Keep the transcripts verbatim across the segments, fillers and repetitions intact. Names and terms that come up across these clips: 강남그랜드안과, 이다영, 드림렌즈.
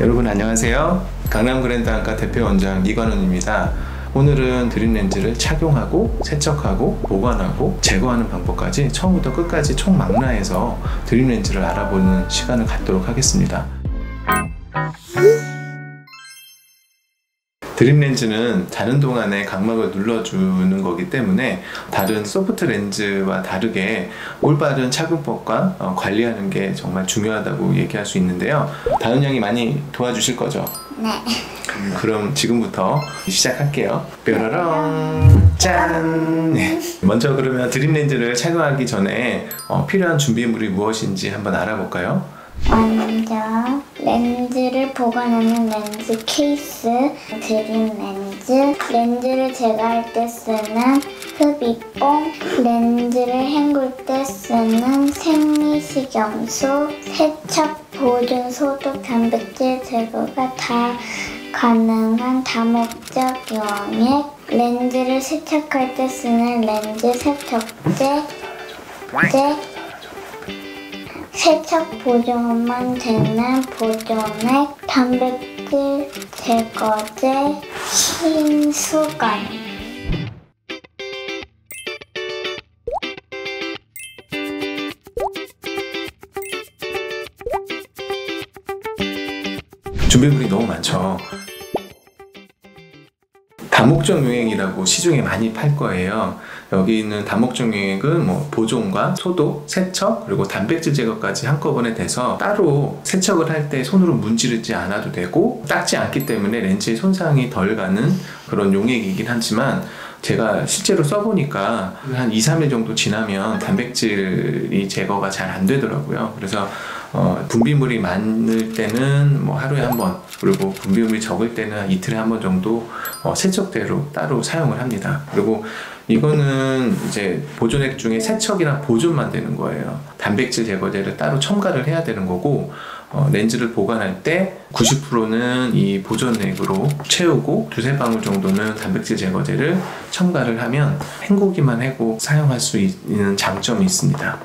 여러분 안녕하세요. 강남그랜드안과 대표원장 이관훈입니다. 오늘은 드림렌즈를 착용하고 세척하고 보관하고 제거하는 방법까지 처음부터 끝까지 총망라해서 드림렌즈를 알아보는 시간을 갖도록 하겠습니다. 드림렌즈는 자는 동안에 각막을 눌러주는 거기 때문에 다른 소프트 렌즈와 다르게 올바른 착용법과 관리하는 게 정말 중요하다고 얘기할 수 있는데요. 다은 양이 많이 도와주실 거죠? 네. 그럼 지금부터 시작할게요. 뾰로롱 짠! 먼저 그러면 드림렌즈를 착용하기 전에 어, 필요한 준비물이 무엇인지 한번 알아볼까요? 먼저 렌즈를 보관하는 렌즈 케이스, 드림렌즈, 렌즈를 제거할 때 쓰는 흡입봉, 렌즈를 헹굴 때 쓰는 생리식염소, 세척, 보존, 소독, 단백질 제거가 다 가능한 다목적 용액, 렌즈를 세척할 때 쓰는 렌즈 세척제, 제, 세척 보존만 되는 보존액, 단백질 제거제, 신수건. 준비물이 너무 많죠. 다목적 용액이라고 시중에 많이 팔 거예요. 여기 있는 다목적 용액은 뭐 보존과 소독, 세척, 그리고 단백질 제거까지 한꺼번에 돼서 따로 세척을 할 때 손으로 문지르지 않아도 되고 닦지 않기 때문에 렌즈에 손상이 덜 가는 그런 용액이긴 하지만 제가 실제로 써보니까 한 이 삼 일 정도 지나면 단백질이 제거가 잘 안 되더라고요. 그래서 어, 분비물이 많을 때는 뭐 하루에 한 번, 그리고 분비물이 적을 때는 이틀에 한 번 정도 어, 세척대로 따로 사용을 합니다. 그리고 이거는 이제 보존액 중에 세척이랑 보존만 되는 거예요. 단백질 제거제를 따로 첨가를 해야 되는 거고, 어, 렌즈를 보관할 때 구십 퍼센트는 이 보존액으로 채우고 두세 방울 정도는 단백질 제거제를 첨가를 하면 헹구기만 하고 사용할 수 있는 장점이 있습니다.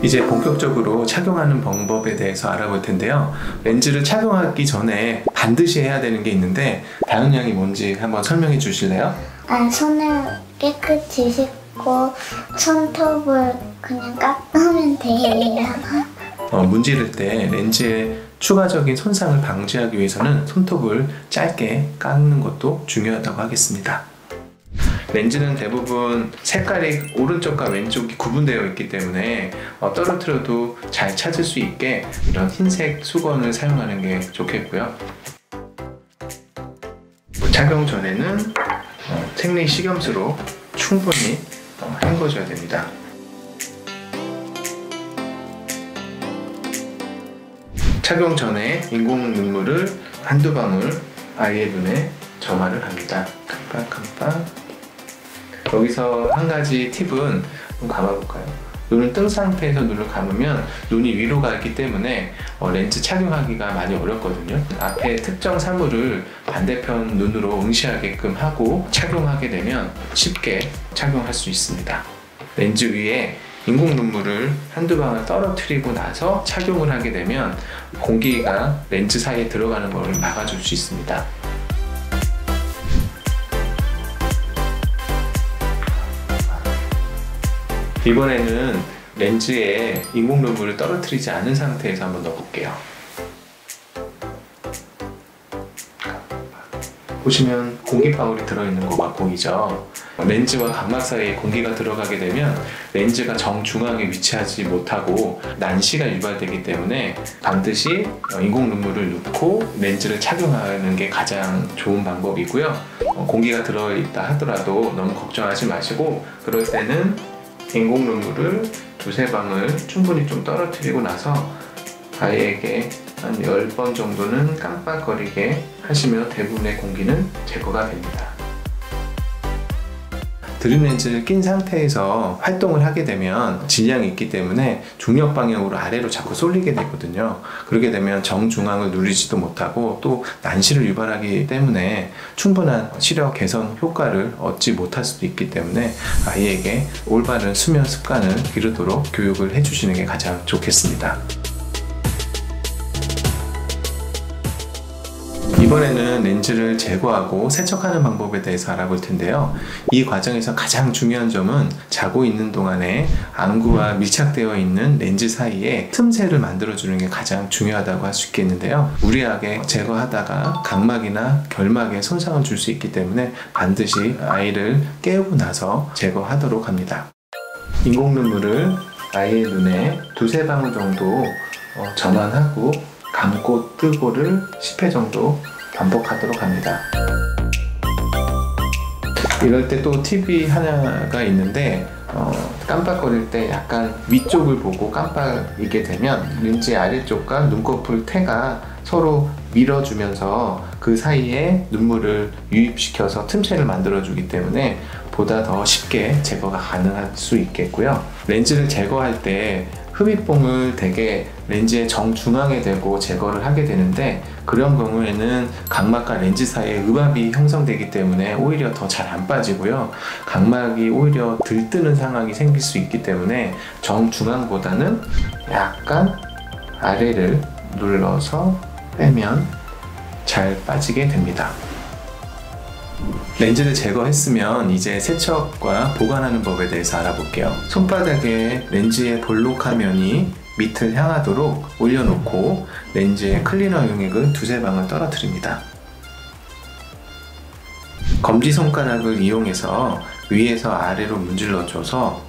이제 본격적으로 착용하는 방법에 대해서 알아볼 텐데요. 렌즈를 착용하기 전에 반드시 해야 되는 게 있는데 다은 양이 뭔지 한번 설명해 주실래요? 아, 손을 깨끗이 씻고 손톱을 그냥 깎으면 돼요. 어, 문지를 때 렌즈에 추가적인 손상을 방지하기 위해서는 손톱을 짧게 깎는 것도 중요하다고 하겠습니다. 렌즈는 대부분 색깔이 오른쪽과 왼쪽이 구분되어 있기 때문에 떨어뜨려도 잘 찾을 수 있게 이런 흰색 수건을 사용하는 게 좋겠고요. 착용 전에는 생리식염수로 충분히 헹궈줘야 됩니다. 착용 전에 인공 눈물을 한두 방울 아이의 눈에 점화를 합니다. 깜빡깜빡. 여기서 한 가지 팁은, 좀 감아볼까요? 눈을 뜬 상태에서 눈을 감으면 눈이 위로 가기 때문에 어, 렌즈 착용하기가 많이 어렵거든요. 앞에 특정 사물을 반대편 눈으로 응시하게끔 하고 착용하게 되면 쉽게 착용할 수 있습니다. 렌즈 위에 인공 눈물을 한두 방울 떨어뜨리고 나서 착용을 하게 되면 공기가 렌즈 사이에 들어가는 것을 막아줄 수 있습니다. 이번에는 렌즈에 인공 눈물을 떨어뜨리지 않은 상태에서 한번 넣어볼게요. 보시면 공기방울이 들어있는 것 같고 보이죠? 렌즈와 각막 사이에 공기가 들어가게 되면 렌즈가 정중앙에 위치하지 못하고 난시가 유발되기 때문에 반드시 인공 눈물을 넣고 렌즈를 착용하는 게 가장 좋은 방법이고요. 공기가 들어있다 하더라도 너무 걱정하지 마시고 그럴 때는 인공 눈물을 두세 방울 충분히 좀 떨어뜨리고 나서 아이에게 한 열 번 정도는 깜빡거리게 하시면 대부분의 공기는 제거가 됩니다. 드림렌즈를 낀 상태에서 활동을 하게 되면 질량이 있기 때문에 중력 방향으로 아래로 자꾸 쏠리게 되거든요. 그렇게 되면 정중앙을 누리지도 못하고 또 난시를 유발하기 때문에 충분한 시력 개선 효과를 얻지 못할 수도 있기 때문에 아이에게 올바른 수면 습관을 기르도록 교육을 해주시는 게 가장 좋겠습니다. 이번에는 렌즈를 제거하고 세척하는 방법에 대해서 알아볼 텐데요. 이 과정에서 가장 중요한 점은 자고 있는 동안에 안구와 밀착되어 있는 렌즈 사이에 틈새를 만들어주는 게 가장 중요하다고 할 수 있겠는데요. 무리하게 제거하다가 각막이나 결막에 손상을 줄 수 있기 때문에 반드시 아이를 깨우고 나서 제거하도록 합니다. 인공 눈물을 아이의 눈에 두세 방울 정도 전환하고 감고 뜨고를 십 회 정도 반복하도록 합니다. 이럴 때 또 팁이 하나가 있는데 어, 깜빡거릴 때 약간 위쪽을 보고 깜빡이게 되면 렌즈 아래쪽과 눈꺼풀 태가 서로 밀어주면서 그 사이에 눈물을 유입시켜서 틈새를 만들어주기 때문에 보다 더 쉽게 제거가 가능할 수 있겠고요. 렌즈를 제거할 때 흡입봉을 되게 렌즈의 정중앙에 대고 제거를 하게 되는데 그런 경우에는 각막과 렌즈 사이에 음압이 형성되기 때문에 오히려 더 잘 안 빠지고요. 각막이 오히려 들뜨는 상황이 생길 수 있기 때문에 정중앙보다는 약간 아래를 눌러서 빼면 잘 빠지게 됩니다. 렌즈를 제거했으면 이제 세척과 보관하는 법에 대해서 알아볼게요. 손바닥에 렌즈의 볼록화면이 밑을 향하도록 올려놓고 렌즈에 클리너 용액을 두세 방울 떨어뜨립니다. 검지손가락을 이용해서 위에서 아래로 문질러줘서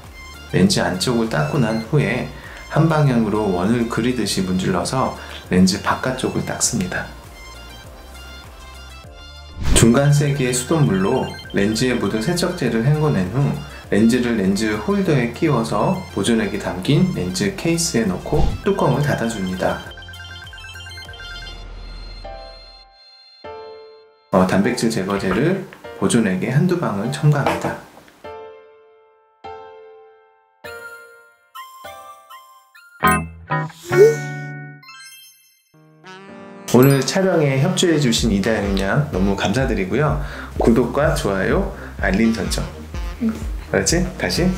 렌즈 안쪽을 닦고 난 후에 한 방향으로 원을 그리듯이 문질러서 렌즈 바깥쪽을 닦습니다. 중간 세기의 수돗물로 렌즈에 묻은 세척제를 헹궈낸 후 렌즈를 렌즈 홀더에 끼워서 보존액이 담긴 렌즈 케이스에 넣고 뚜껑을 닫아줍니다. 어, 단백질 제거제를 보존액에 한두 방울 첨가합니다. 오늘 촬영에 협조해주신 이다영 양 너무 감사드리고요. 구독과 좋아요, 알림 설정. 알았지? 다시.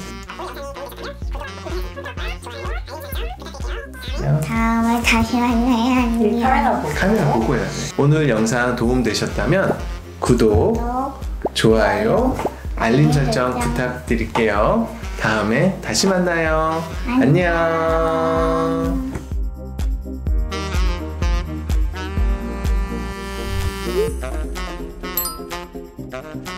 다음에 다시 만나요. 안녕. 카메라 보고. 카메라 보고 해야 돼. 오늘 영상 도움되셨다면 구독, 좋아요, 알림 설정 부탁드릴게요. 다음에 다시 만나요. 안녕. Thank you.